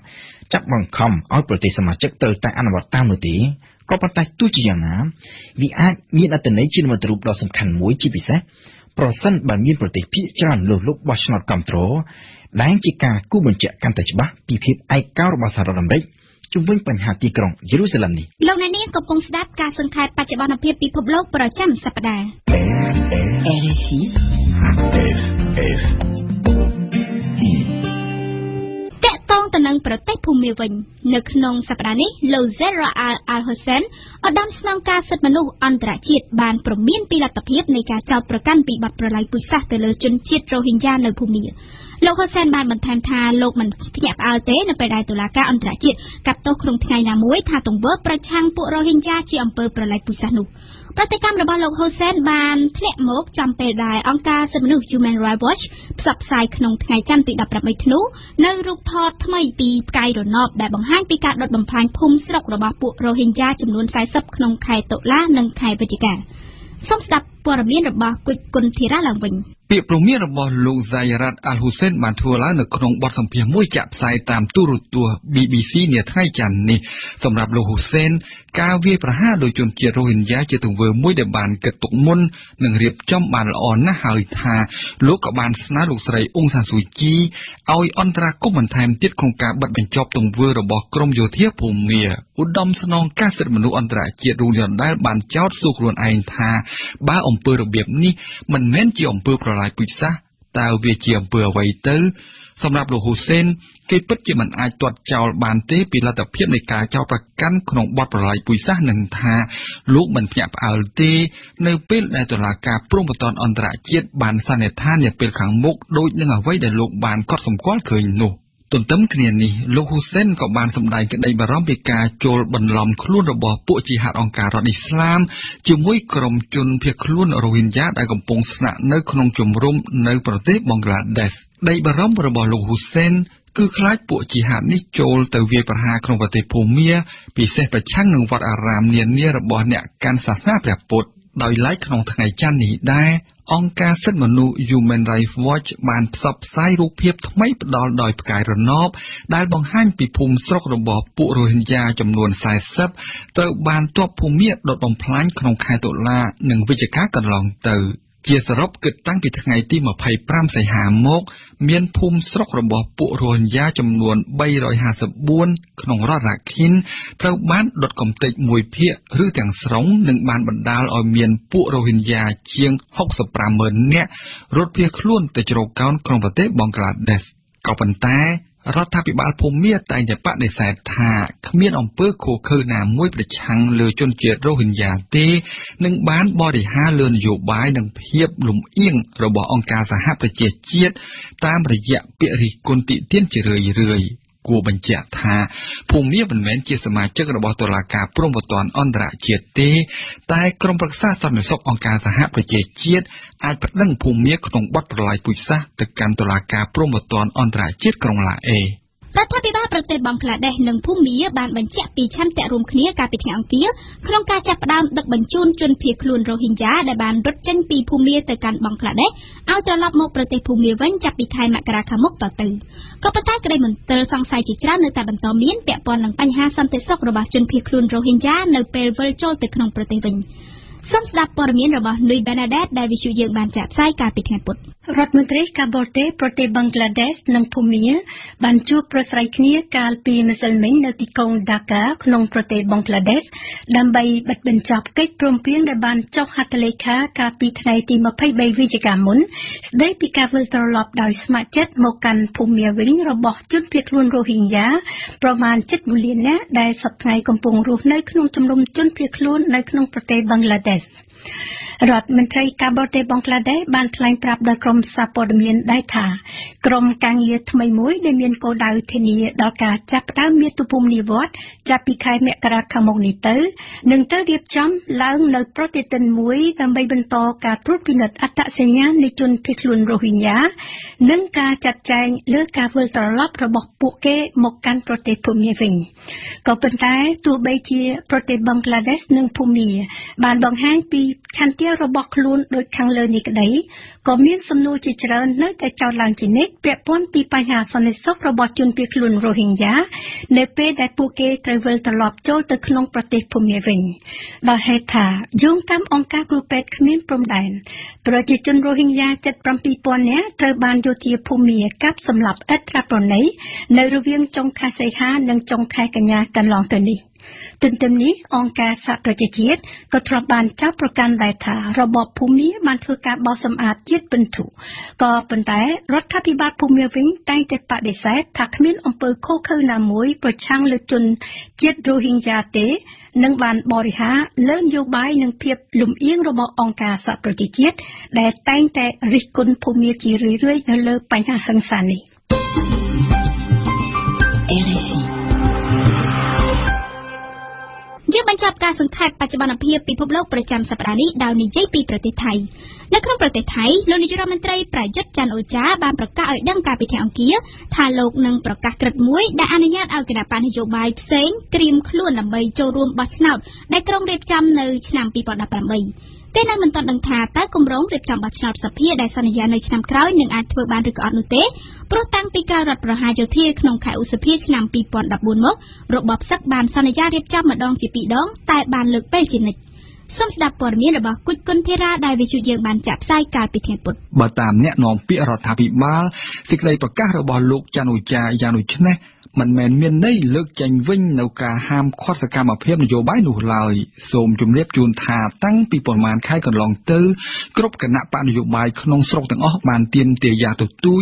ចាប់បង្ខំឲ្យប្រទេសសមាជិកត្រូវតែអនុវត្តតាមនោះទេក៏ប៉ុន្តែទោះជាយ៉ាងណាវាអាចមានអត្ថន័យជានិមិត្តរូបដ៏សំខាន់មួយជាពិសេសប្រសិនបើមានប្រទេសភាគច្រើនលើសលុបបោះឆ្នោតគាំទ្រដែលជាការគូបញ្ជាក់កាន់តែច្បាស់ពីភាពឯកោរបស់សហរដ្ឋអាមេរិកជំវិញបញ្ហាទីក្រុងយេរូសាឡឹមនេះលោកអ្នកនាងកំពុងស្ដាប់ការសង្ខេបបច្ចុប្បន្នភាពពិភពលោកប្រចាំសប្តាហ៍ RFIទៅនឹងប្រទេសភូមាវិញនៅក្នុងសប្តាហ៍នេះលោក Zahra Al-Hussein ឧត្តមស្នងការសិទ្ធិមនុស្សអន្តរជាតិបានព្រមានពីលទ្ធភាពនៃការចោទប្រកាន់ពីបទប្រល័យពូជសាសន៍ទៅលើជនជាតិរ៉ូហីញ៉ានៅភូមាលោក Hussein បានបន្ថែមថាលោកមិនភ្ញាក់ផ្អើលទេនៅពេលដែលតុលាការអន្តរជាតិកាត់ទោសក្នុងថ្ងៃណាមួយថាទង្វើប្រឆាំងពួករ៉ូហីញ៉ាជាអំពើប្រល័យពូជសាសន៍នោះប្រតិកម្មរបស់លោក Hussein បានធ្លាក់មកចំពេលដែលអង្គការសិទ្ធិមនុស្ស Human Rights Watch ផ្សព្វផ្សាយក្នុងថ្ងៃច័ន្ទទី18ធ្នូនៅរូបថតថ្មីពីផ្កាយរណបដែលបង្ហាញពីការដុតបំផ្លាញភូមិស្រុករបស់ពួករ៉ូហីញ៉ាចំនួន40ក្នុងខែតុលានិងខែវិច្ឆិកាសូមស្ដាប់ព័ត៌មានរបស់គុជគុណធីរ៉ាឡើងវិញពាក្យព្រមានរបស់លោក Zahra Al-Hussein បានធ្វើឡើងនៅក្នុងបទសម្ភាសន៍មួយចាក់ផ្សាយតាមទូរទស្សន៍ BBC នាថ្ងៃច័ន្ទនេះសម្រាប់លោក Hussein ការវាយប្រហារដោយជនជាតិរ៉ូហីញ៉ាជាទង្វើមួយដែលបានគិតទុកមុននិងរៀបចំបានល្អណាស់ហើយថាលោកក៏បានស្នើលោកស្រីអ៊ុងសានស៊ូជីឲ្យអន្តរាគមន៍បន្ថែមទៀតក្នុងការបិទបញ្ចប់ទង្វើរបស់ក្រមយោធាភូមាឧត្តមស្នងការសិទ្ធិមនុស្សអន្តរជាតិរូនយ៉នដែលបានចោទសួរខ្លួនឯងថាបើអំពើរបៀបនេះមិនមែនជាអំពើប្រល័យពូជសាសន៍តើវាជាអំពើអ្វីទៅសម្រាប់លោក Hussein គេពិតជាមិនអាចទាត់ចោលបានទេពីលទ្ធភាពនៃការចោទប្រកាន់ក្នុងបទប្រល័យពូជសាសន៍នឹងថាលោកមិនភ្ញាក់ផ្អើលទេនៅពេលដែលតុលាការព្រំប្រទានអន្តរជាតិបានសន្និដ្ឋាននាពេលខាងមុខដូចនឹងអ្វីដែលលោកបានកត់សម្គាល់ឃើញនោះទន្ទឹមគ្នានេះលោក Hussein ក៏បានសម្ដែងក្តីបារម្ភពីការចូលបន្លំខ្លួនរបស់ពួកជីហាតអង្គការរដ្ឋឥស្លាមជាមួយក្រុមជនភៀសខ្លួនរ៉ូហីញ៉ាដែលកំពុងស្នាក់នៅក្នុងជំរំនៅប្រទេសបង់ក្លាដេសក្តីបារម្ភរបស់លោក Hussein គឺខ្លាចពួកជីហាតនេះចូលទៅវាយប្រហារក្នុងប្រទេសភូមាពិសេសប្រឆាំងនឹងវត្តអារាមនានារបស់អ្នកកាន់សាសនាព្រះពុទ្ធ ដោយឡែកក្នុងថ្ងៃច័ន្ទនេះដែរអង្គការសិទ្ធិមនុស្ស Human Rights Watch បានផ្សព្វផ្សាយរូបភាពថ្មីផ្ដល់ដោយផ្កាយរណបដែលបង្ហាញពីភូមិស្រុករបស់ពួករ៉ូហិញយ៉ាចំនួន40ត្រូវបានទ័ពភូមាដុតបំផ្លាញក្នុងខែតុលានិងវិច្ឆិកាកន្លងទៅជាសរុបគិតតាំងពីថ្ងៃទី25សីហាមកមានភូមិស្រុករបស់ពួករ៉ូហិញយ៉ាចំនួន354ក្នុងរដ្ឋរាខិនត្រូវបានដុតកំទេចមួយភាគឬទាំងស្រុងនិងបានបណ្ដាលឲ្យមានពួករ៉ូហិញយ៉ាជាង 65,000 នាក់រត់ភៀសខ្លួនទៅជ្រកកោនក្នុងប្រទេសបង់ក្លាដេសក៏ប៉ុន្តែរដ្ឋាភិបាលភូមាតែងតែបដិសេធថាគ្មានអំពើឃោរឃៅណាមួយប្រឆាំងលើជនជាតិរ៉ូហិញយ៉ាទេនិងបានបរិហារលើនយោបាយនិងភាពលំអៀងរបស់អង្គការសហប្រជាជាតិតាមរយៈពាក្យរិះគន់តិទៀនជារឿយៗគួរបញ្ជាក់ថាភូមាមិនមែនជាសមាជិករបស់តុលាការព្រំប្រទានអន្តរជាតិទេតែក្រុមប្រឹក្សាសន្តិសុខអង្គការសហប្រជាជាតិអាចប្តឹងភូមាក្នុងបទប្រឡាយពូជសាសន៍ទៅកាន់តុលាការព្រំប្រទានអន្តរជាតិក្រុងឡាអេរដ្ឋាភិបាលប្រទេសបង់ក្លាដេសនិងភូមាបានបញ្ជាក់ពីឆន្ទៈរួមគ្នាកាលពីថ្ងៃអង្គារក្នុងការចាប់ផ្តើមដឹកបញ្ជូនជនភៀសខ្លួនរ៉ូហិញយ៉ាដែលបានរត់ចេញពីភូមាទៅកាន់បង់ក្លាដេសឲ្យត្រឡប់មកប្រទេសភូមាវិញចាប់ពីខែមករាខាងមុខតទៅក៏ប៉ុន្តែក្តីមន្ទិលសង្ស័យជាច្រើននៅតែបន្តមានពាក់ព័ន្ធនឹងបញ្ហាសន្តិសុខរបស់ជនភៀសខ្លួនរ៉ូហិញយ៉ានៅពេលវិលចូលទៅក្នុងប្រទេសវិញសូមស្ដាប់ព័ត៌មានរបស់លុយបេណាដេតដែលវិទ្យុយើងបានចាក់ផ្សាយកាលពីថ្ងៃពុធរដ្ឋមន្ត្រីកាបូតេប្រទេសបង់ក្លាដេសនិងភូមាបានជួបប្រស្រ័យគ្នាកាលពីម្សិលមិញនៅទីក្រុងដាកាក្នុងប្រទេសបង់ក្លាដេសដើម្បីបិទបញ្ចប់កិច្ចព្រមព្រៀងដែលបានចុះហត្ថលេខាកាលពីថ្ងៃទី23វិច្ឆិកាមុនស្ដីពីការវិលត្រឡប់ដោយស្ម័គ្រចិត្តមកកាន់ភូមាវិញរបស់ជនភៀសខ្លួនរ៉ូហិញយ៉ាប្រមាណ7លាននាក់ដែលសព្វថ្ងៃកំពុងរស់នៅក្នុងជំនុំជនភៀសខ្លួននៅក្នុងប្រទេសបង់ក្លាដេសរដ្ឋមន្ត្រីកាបូតេបង់ក្លាដេសបានថ្លែងប្រាប់ដល់ក្រុមសារព័ត៌មានដែរថាក្រុមការងារថ្មីមួយដែលមានគោលដៅធានាដល់ការចាប់ផ្ដើមមាតុភូមិនិវត្តន៍ចាប់ពីខែមករាខាងមុខនេះទៅនឹងត្រូវរៀបចំឡើងនៅប្រតិទិនមួយដើម្បីបន្តការត្រួតពិនិត្យអត្តសញ្ញាណនៃជនភៀសខ្លួនរ៉ូហិញយ៉ានិងការចាត់ចែងលើការវិលត្រឡប់របស់ពួកគេមកកាន់ប្រទេសភូមាវិញក៏ប៉ុន្តែទោះបីជាប្រទេសបង់ក្លាដេសនិងភូមាបានបង្ហាញពីឆន្ទៈរបស់ខ្លួនដូចខាងលើនេះក្តីក៏មានសំណួរជាច្រើននៅតែចោទឡើងជានិច្ចពាក់ព័ន្ធពីបញ្ហាសន្តិសុខរបស់ជនភៀសខ្លួនរ៉ូហិញយ៉ានៅពេលដែលពួកគេត្រូវវិលត្រឡប់ចូលទៅក្នុងប្រទេសភូមាវិញដោយហេតុថាយោងតាមអង្គការគ្រូពេទ្យគ្មានព្រំដែនប្រជាជនរ៉ូហិញយ៉ា 77,000 នាក់ត្រូវបានយោធាភូមាកាប់សម្លាប់ឥតត្រាប្រណីនៅរវាងចុងខែសីហានិងចុងខែកញ្ញាកន្លងទៅនេះទន្ទឹមនេះអង្គការសហប្រជាជាតិក៏ធ្លាប់បានចោទប្រកាន់ដែរថារបបភូមាបានធ្វើការបោសសម្អាតជាតិពិន្ទុក៏ប៉ុន្តែរដ្ឋាភិបាលភូមាវិញតែងតែបដិសេធថាគ្មានអំពើឃោរឃៅណាមួយប្រឆាំងលើជនជាតិរ៉ូហិញយ៉ាទេនិងបានបរិហារលើនយោបាយនិងភាពលំអៀងរបស់អង្គការសហប្រជាជាតិដែលតែងតែរិះគន់ភូមាជារឿយៗនៅលើបញ្ហាហិង្សានេះយើងបញ្ចប់ការសង្ខេបបច្ចុប្បន្នភាពពិភពលោកប្រចាំសប្តាហ៍នេះដោយនិយាយពីប្រទេសថៃនៅក្នុងប្រទេសថៃលោកនាយករដ្ឋមន្ត្រីប្រយុទ្ធច័ន្ទអូចាបានប្រកាសឲ្យដឹងកាលពីថ្ងៃអង្គារថាលោកនឹងប្រកាសក្រឹត្យមួយដែលអនុញ្ញាតឲ្យគណៈបកនយោបាយផ្សេងត្រៀមខ្លួនដើម្បីចូលរួមបោះឆ្នោតដែលក្រុងរៀបចំនៅឆ្នាំ2018តែនៅមិនទាន់ដឹងថាតើគម្រោងរៀបចំបោះឆ្នោតសភាដែលសន្យានៅឆ្នាំក្រោយនឹងអាចធ្វើបានឬក៏អត់នោះទេព្រោះតាំងពីក្រោយរដ្ឋប្រហារយោធាក្នុងខែឧសភាឆ្នាំ2014មករបបសឹកបានសន្យារៀបចំម្ដងជាពីរដងតែបានលើកពេលជានិច្ចសូមស្ដាប់ព័ត៌មានរបស់គុជគុណធីរាដែលវិទ្យុយើងបានចាក់ផ្សាយកាលពីថ្ងៃពុធបើតាមអ្នកនាំពាក្យរដ្ឋាភិបាលសេចក្តីប្រកាសរបស់លោកច័ន្ទអូចាយ៉ាងដូចនេះមិនមែនមានន័យលើកចេញវិញនៅការហាមឃាត់សកម្មភាពនយោបាយនោះឡើយសូមជម្រាបជូនថាតាំងពីប្រមាណខែកន្លងទៅគ្រប់គណៈបកនយោបាយក្នុងស្រុកទាំងអស់បានទាមទារយ៉ាងទទូច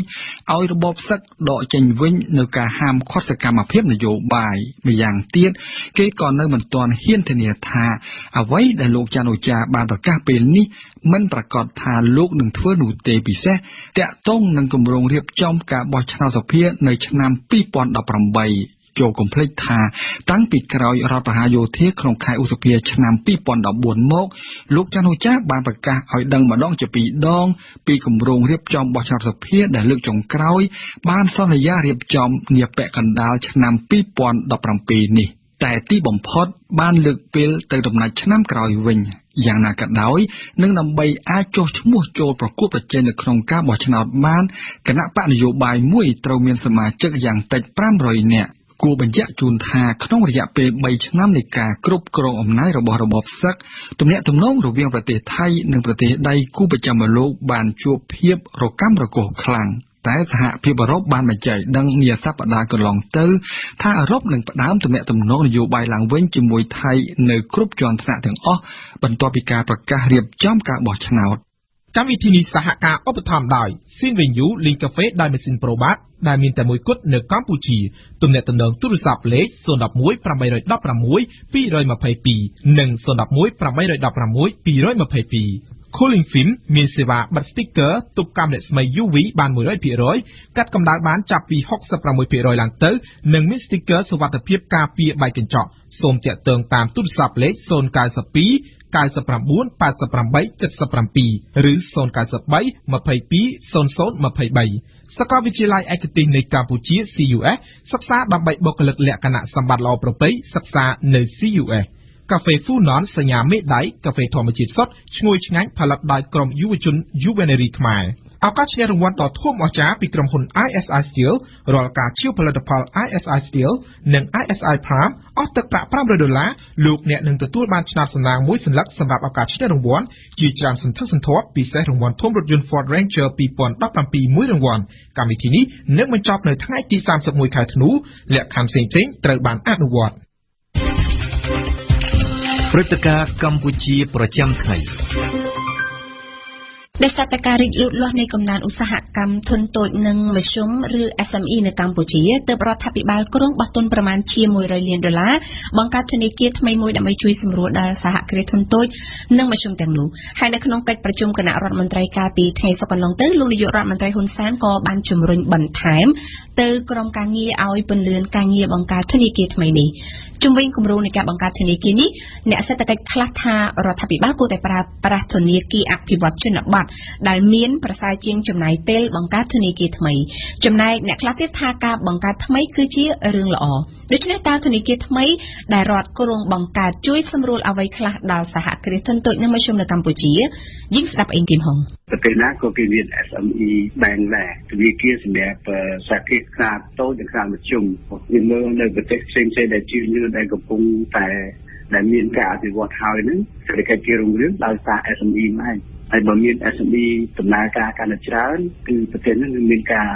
ឲ្យរបបសឹកដកចេញវិញនៅការហាមឃាត់សកម្មភាពនយោបាយម្យ៉ាងទៀតគេក៏នៅមិនទាន់ហ៊ានធានាថាអ្វីដែលលោកច័ន្ទអូចាបានប្រកាសពេលនេះមិនប្រកាសថាលោកនឹងធ្វើនោះទេពិសេសតាក់ទងនឹងគម្រោងរៀបចំការបោះឆ្នោតសភានៅឆ្នាំ2018ចូលកុំភ្លេចថាតាំងពីក្រោយរដ្ឋប្រហារយោធាក្នុងខែឧសភាឆ្នាំ2014មកលោកច័ន្ទអូចាបានប្រកាសឲ្យដឹងម្ដងជាពីរដងពីគម្រោងរៀបចំបោះឆ្នោតសភាដែលលើកចុងក្រោយបានសន្យារៀបចំនាពេលកណ្ដាលឆ្នាំ2017នេះ แต่ ที่ បំផុត បាន លើកពេល ទៅ ដំណាច់ ឆ្នាំ ក្រោយ វិញ យ៉ាង ណា ក៏ ដោយ នឹង ដើម្បី អាច ចុះ ឈ្មោះ ចូល ប្រកួត ប្រជែង នៅ ក្នុង ការ បោះ ឆ្នោត បាន គណៈ បក នយោបាយ មួយ ត្រូវ មាន សមាជិក យ៉ាង តិច 500 នាក់ គួរ បញ្ជាក់ ជូន ថា ក្នុង រយៈ ពេល 3 ឆ្នាំ នៃ ការ គ្រប់គ្រង អំណាច របស់ របប សឹក ទំនាក់ ទំនង រវាង ប្រទេស ថៃ និង ប្រទេស ដៃ គូ ប្រចាំ លោក បាន ជួប ភាព រកម្ម រកោស ខ្លាំង តែសហភាពអឺរ៉ុបបានបញ្ជាក់ដឹងនីយសប្តាហ៍កន្លងទៅថាអឺរ៉ុបនឹងផ្ដើមទំនាក់ទំនងនយោបាយឡើងវិញជាមួយថៃនៅគ្រប់ជាន់ថ្នាក់ទាំងអស់បន្ទាប់ពីការប្រកាសរៀបចំការបោះឆ្នោតកម្មវិធីនេះសហការអប់ធម្មដោយស៊ីនវិញយូលីកាហ្វេដោយម៉ាស៊ីនប្រោប័តដែលមានតែមួយគត់នៅកម្ពុជាទំនាក់ទំនងទូរស័ព្ទលេខ 011 810 6 210 6 210 6 210 6 Cooling Film មាន សេវា បិទ sticker ទប់កម្ម រស្មី UV បាន 100% កាត់កម្ដៅ បាន ចាប់ ពី 66% ឡើង ទៅ និង មាន sticker សុវត្ថិភាព ការពារ បែកកញ្ចក់ សូម ទាក់ទង តាម ទូរស័ព្ទ លេខ 092 99 88 77 ឬ 093 22 0023 សកលវិទ្យាល័យ ឯកទេស នៃ កម្ពុជា CUS សិក្សា ដើម្បី បុគ្គលិក លក្ខណៈ សម្បត្តិ ល្អ ប្រពៃ សិក្សា នៅ CUS កាហ្វេ Funon សញ្ញាមេដៃ កាហ្វេ ធម្មជាតិ សុទ្ធ ឈ្ងុយ ឆ្ងាញ់ ផលិត ដោយ ក្រុម យុវជន Juvenile ខ្មែរ ឱកាសឈ្នះរង្វាន់ ដ៏ ធំអស្ចារ្យ ពី ក្រុម ហ៊ុន ISI Steel រាល់ ការ ជា ផលិតផល ISI Steel និង ISI Prime អស់ ទឹក ប្រាក់ $500 លោក អ្នក នឹង ទទួល បាន ឆ្នោត សំណាង មួយ សន្លឹក សម្រាប់ ឱកាស ឈ្នះរង្វាន់ ជា ច្រើន សន្ធឹកសន្ធាប់ ពិសេស រង្វាន់ ធំ រថយន្ត Ford Ranger 2017 មួយ រង្វាន់ កម្ម វិធី នេះ នឹង បញ្ចប់ នៅ ថ្ងៃ ទី 31 ខែ ធ្នូ លក្ខខណ្ឌ ផ្សេងៗ ត្រូវ បាន អនុវត្ត ព្រឹត្តិការណ៍កម្ពុជាប្រចាំថ្ងៃ ជំវិញគម្រោងនៃការបង្កើតធនាគារនេះអ្នកសេដ្ឋកិច្ចខ្លះថារដ្ឋាភិបាលគួរតែប្រើប្រាស់ធនាគារថ្មី ដែលមានការអភិវឌ្ឍហើយនឹងសេដ្ឋកិច្ចជារុងរឿងដោយសារ SME ហ្នឹងហើយបើមាន SME ដំណើរការកាន់តែច្រើនគឺប្រទេសនឹងមានការ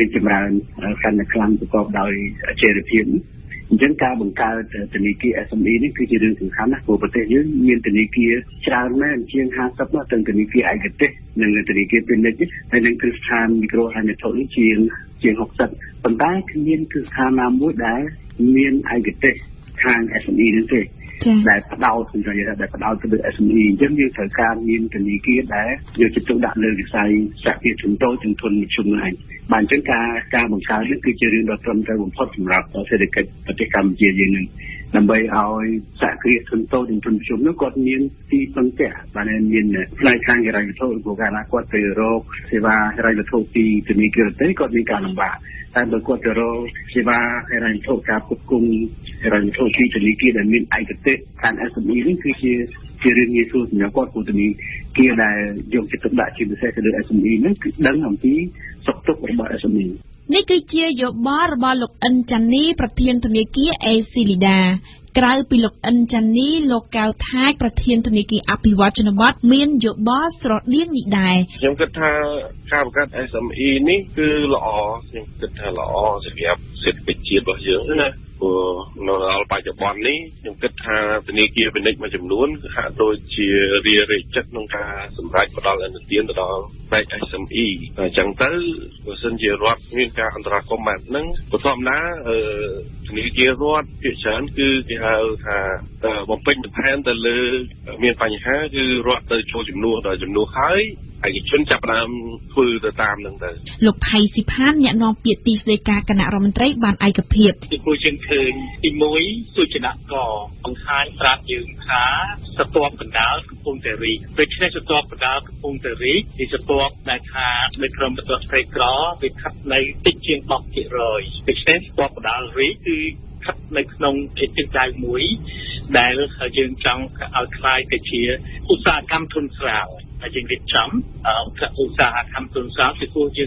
រីកចម្រើនកាន់តែខ្លាំងប្រកបដោយចីរភាពអញ្ចឹងការបង្កើតធនាគារ SME នេះគឺជារឿងសំខាន់ណាស់ព្រោះប្រទេសយើងមានធនាគារច្រើនមែនជាង 50 ទាំងធនាគារឯកទេសនិងធនាគារពាណិជ្ជកម្មហើយនឹងធនាគារពាណិជ្ជកម្មជាង 60 ប៉ុន្តែគ្មាន ខាង SME នឹងទេដែលផ្ដោតសម្រាប់ដែលផ្ដោតទៅលើ SME អញ្ចឹងយើងត្រូវការមានធនាគារដែលយកចិត្តទុកដាក់លើវិស័យសហគ្រាសធុនតូចនិងធុនមធ្យមហ្នឹងហើយបាទអញ្ចឹងការបង្កើននេះគឺជារឿងដ៏ត្រឹមត្រូវបំផុតសម្រាប់សេដ្ឋកិច្ចប្រទេសកម្ពុជាយើងនឹងដើម្បីឲ្យសហគ្រាសធុនតូចនិងធុនមធ្យមនោះគាត់មានទីពឹងពាក់បាទមានផ្នែកខាងហិរញ្ញវត្ថុឬក៏ការអនាគតទៅរកសេវាហិរញ្ញវត្ថុទីធនាគារដែលមានឯកទេស ខាង SME នឹងគឺជារឿងងាយស្រួលសម្រាប់គាត់ព្រោះធនាគារដែលយកចិត្តទុកដាក់ជាពិសេសទៅលើ SME នឹងគឺដឹងអំពីសុខទុក្ខរបស់ SME នេះគឺជាយោបល់របស់លោកអិនចាន់នីប្រធានធនាគារ AC Lida ក្រៅពីលោកអិនចាន់នីលោកកៅថាប្រធានធនាគារអភិវឌ្ឍជនបទមានយោបល់ស្រដៀងនេះដែរខ្ញុំគិតថាការបង្កើត SME នេះគឺល្អខ្ញុំគិតថាល្អសម្រាប់សេដ្ឋកិច្ចជាតិរបស់យើងណា នៅដល់បច្ចុប្បន្ននេះខ្ញុំគិតថាធនាគារពាណិជ្ជកម្មមួយចំនួនហាក់ដូចជារារាយចិត្តក្នុងការសម្រេចផ្ដល់អនុទានទៅដល់ឯក ឯកជនចាប់បានធ្វើទៅតាមនឹងទៅលោកផៃស៊ីផានអ្នកនាំពាក្យទីស្តីការគណៈរដ្ឋមន្ត្រីបានឯកភាព គឺ ជា ឃើញទី 1 សុចនាករបង្ហាញប្រាប់យើងថាស្ទប់បណ្ដាលកំពុងតែរីកដូច្នេះស្ទប់បណ្ដាលកំពុងតែរីកគឺស្ទប់ដែលថានៅក្រមតស្ថិក្រពីស្ទប់បណ្ដាលរីកគឺ សម្រាប់ប្រសាទគ្រាឯធនទៅ បាទបើគាត់ថាការមជ្ឈបាយនៃការបង្កើតថ្មីយើងមានការបន្តសរសៃខ្លះដែលតជាជាមួយនឹងប្រសិទ្ធភាព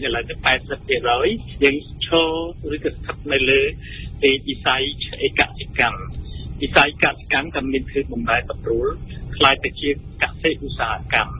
នៃការផ្ដល់សេវាកម្មជូនទៅខាងសហគ្រាសទាំងអស់នោះដោយសារយើងមានស្ថាប័នរដ្ឋសនីគីអាវត្តរដ្ឋបទហៅកាតាអឌីឌីហ្នឹងប៉ុន្តែបន្តបានបំពេញទូរទទីពេញលេញហើយមានប្រសិទ្ធភាពខ្ពស់នៅឡើយអ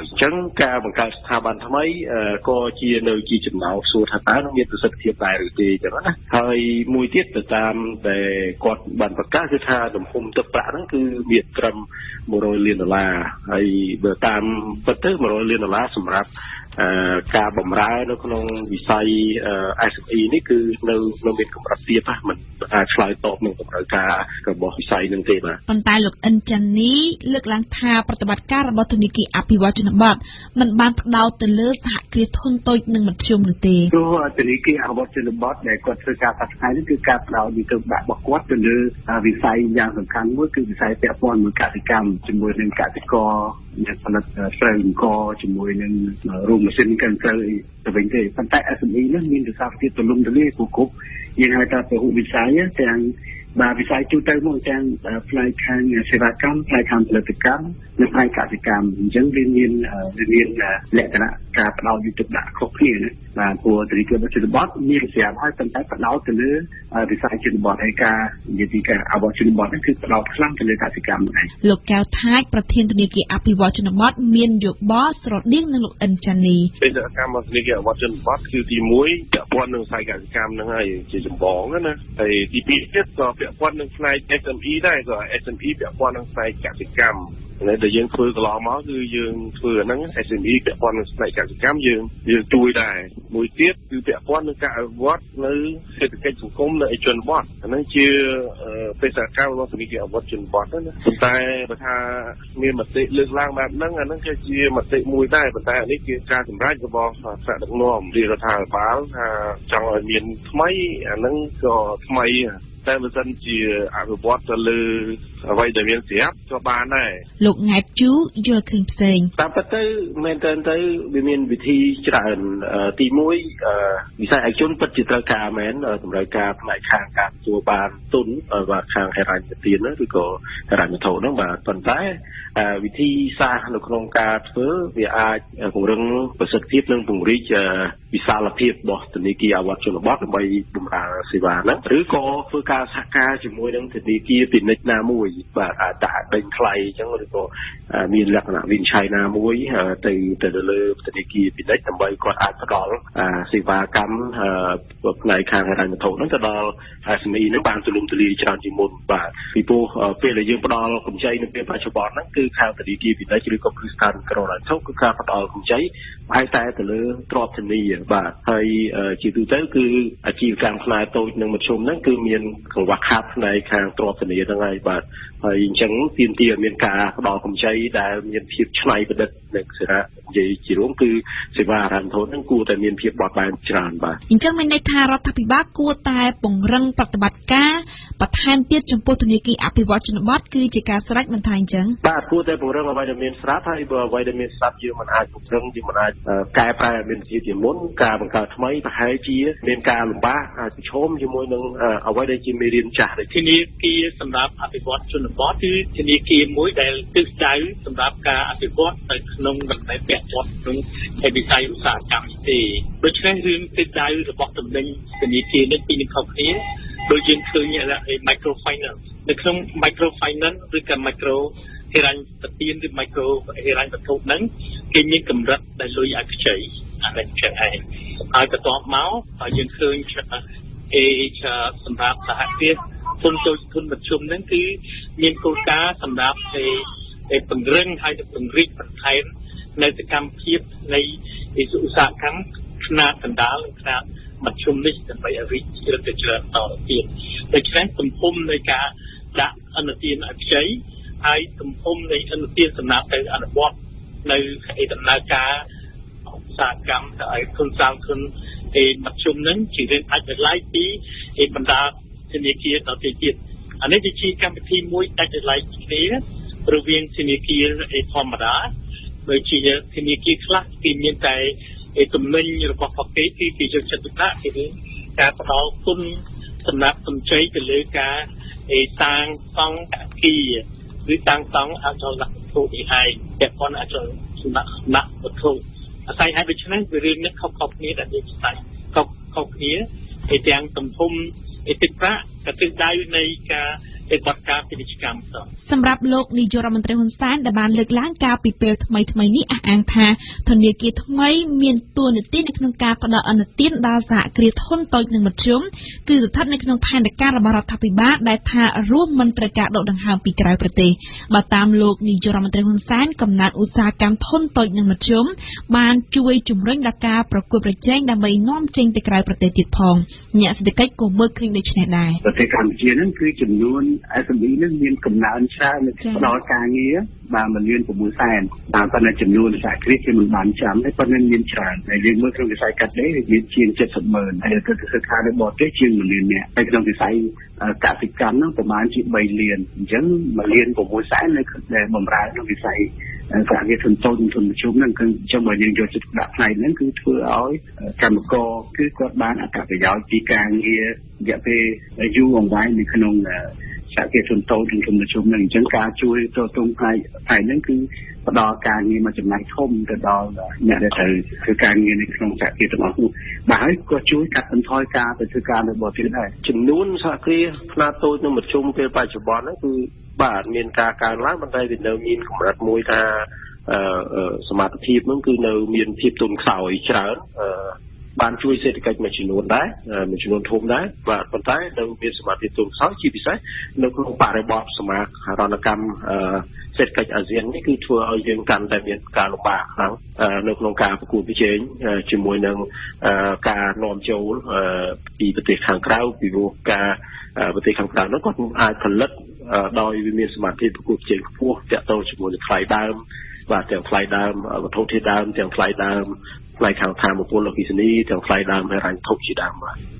ញ្ចឹងការបង្កើតស្ថាប័នថ្មីក៏ជានៅជាចំណោទសួរថាតើមានប្រសិទ្ធភាពដែរឬទេចឹងណា $100 លាន សម្រាប់ ការបម្រើនៅក្នុងវិស័យ SME នេះគឺនៅមានកម្រិតទៀតហ្នឹងមិនអាចឆ្លើយតបនឹងតម្រូវការរបស់វិស័យនឹងទេបាទប៉ុន្តែលោកអិនចាន់នេះលើកឡើងថាប្រតិបត្តិការរបស់ធនាគារអភិវឌ្ឍជនបទមិនបានផ្ដោតទៅលើសហគ្រាសធុនតូចនិងមធ្យមនោះទេព្រោះធនាគារអភិវឌ្ឍជនបទដែលគាត់ធ្វើការផ្សាយនេះគឺការផ្ដល់យុទ្ធសាស្ត្របកគាត់ទៅលើវិស័យយ៉ាងសំខាន់មួយគឺវិស័យពាក់ព័ន្ធមួយកសិកម្មជាមួយនឹងកសិករ អ្នកផលិតស្រូវអង្គរជាមួយនឹងរោងម៉ាស៊ីនកិនស្រូវទៅវិញទេប៉ុន្តែ SME នេះមានវិស័យទៀតទំនំទលាយគូគប់យើងហៅថាពហុវិស័យទាំងវិស័យទូទៅមកទាំងផ្នែកកសិកម្មផ្នែកខាងសេវាកម្មផ្នែកខាងផលិតកម្មនិងផ្នែកកសិកម្មអញ្ចឹងវាមានលក្ខណៈការផ្ដោតយុទ្ធដាក់ខុសគ្នាណាបាទព្រោះធនាគារវត្តជនបទមានវិស័យអភិវឌ្ឍជនបទគឺផ្ដោតខ្លាំងទៅលើកសិកម្មហ្នឹងលោកកៅថាចប្រធានធនាគារអភិវឌ្ឍជនបទមាន យោបល់ស្រដៀងនឹងលោកអិនចាន់នី ដែលយើងធ្វើកន្លងមកគឺយើងធ្វើអាហ្នឹង SME ពាក់ព័ន្ធនឹងផ្នែកកសិកម្មយើងជួយដែរមួយទៀតគឺពាក់ព័ន្ធនឹងការអភិវឌ្ឍនៅសេដ្ឋកិច្ចសង្គមនៅឯជនបទអាហ្នឹងជាបេសកកម្មរបស់ធនាគារអភិវឌ្ឍជនបទហ្នឹងប៉ុន្តែបើថាមានមតិលើកឡើងបែបហ្នឹងអាហ្នឹងគឺជាមតិមួយដែរប៉ុន្តែអានេះគឺការសម្រេចរបស់ថ្នាក់ដឹកនាំរដ្ឋាភិបាលថាចង់ឲ្យមានថ្មីអាហ្នឹងក៏ថ្មី តែបើសិនជាអភិវឌ្ឍទៅលើអ្វីដែលមានស្រាប់ក៏បានដែរលោកអ្នកជួយកល់ឃើញផ្សេងតាមពិតទៅមែនតើទៅវាមានវិធីច្រើនទីមួយវិស័យឯកជនពិតជាត្រូវការមែនសម្រាប់ការផ្នែកខាងការទទួលបានទុន ការសហការជាមួយនឹងធនាគារពាណិជ្ជណាមួយបាទអាចដេញថ្លៃអញ្ចឹងឬក៏មានលក្ខណៈវាឆៃណាមួយទៅទៅលើធនាគារពាណិជ្ជដើម្បីគាត់អាចផ្ដល់សេវាកម្មផ្នែកខាងហិរញ្ញវត្ថុហ្នឹងទៅដល់ សមាគមអភិវឌ្ឍជនបទ គឺធនាគារមួយដែលទិសដៅសម្រាប់ការអភិវឌ្ឍនៅក្នុងវិស័យឧស្សាហកម្មទេដូច្នេះរឿងទិសដៅរបស់តំណែងធនាគារនេះគឺខុសគ្នា តែ ធនាគារអភិវឌ្ឍជនបទគឺ Đôi khi như là microfinance, nếu không microfinance với cả micro hệ ranh tập tiền với micro hệ ranh tập thụ nắng, cái những cầm rập đại lôi ác chảy, anh chẳng hạn, ai cả tóm máu, ở những khơi cho sản phẩm là hạt riêng, thôn tôi thôn vật chung đến cứ những câu cá sản phẩm thì phần rừng hay là phần rít phần thái này sẽ cam kết này để dụ dã cắn na sản đá lên na mặt chung đấy thì phải ở vị trí được trở tỏ tiền để tránh tầm hôm nơi cả đã ăn tiền ở cháy hay tầm hôm nơi ăn tiền sản phẩm tại ăn bọt nơi hệ tầm na cá sản phẩm tại thôn sang thôn thì mặt chung đấy chỉ nên ai phải lái tí thì mình đã xin ý kiến tỏ tiền anh ấy chỉ cam thì mỗi ai phải lái tí đấy rồi viên xin ý kiến thì thầm đã bởi chỉ xin ý kiến khác thì hiện tại It means you can get the the សម្រាប់លោកនាយរដ្ឋមន្ត្រីហ៊ុនសែនដែលបានលើកឡើងកាលពីពេលថ្មីៗនេះអះអាងថាធនធានគីថ្មីមានតួនាទីនៅក្នុងការផ្តល់អនុទានដល់សហគ្រាសធុនតូចនិងមធ្យមគឺស្ថិតនៅក្នុងផែនការរបស់រដ្ឋាភិបាលដែលថារួមមិនត្រូវការដកដង្ហើមពីក្រៅប្រទេសបើតាមលោកនាយរដ្ឋមន្ត្រីហ៊ុនសែនកំណត់ឧស្សាហកម្មធុនតូចនិងមធ្យមបានជួយជំរុញដល់ការប្រកួតប្រជែងដើម្បីនាំចេញទៅក្រៅប្រទេសទៀតផងអ្នកសេដ្ឋកិច្ចក៏មើលឃើញដូចនេះដែរ បាទប៉ុន្តែចំនួនសហគ្រាសគឺមិនបានចាំទេប៉ុន្តែមានច្រើនហើយយើងមើលក្នុងវិស័យកាត់ដេរវាជាចិត្ត จากเกี่ยวกับตนทุนประชุมนั้นจึงการช่วยตัวตรงให้ បានជួយសេដ្ឋកិច្ចមួយចំនួនដែរចំនួនធំដែរបាទប៉ុន្តែនៅមានសមត្ថភាពទូនខ្សោយច្រើនបាន ផ្លាយខាងតាមពលរដ្ឋវិស័យទាំងផ្លាយដើមរ៉ាញ់ធប់ជាដើមបាទ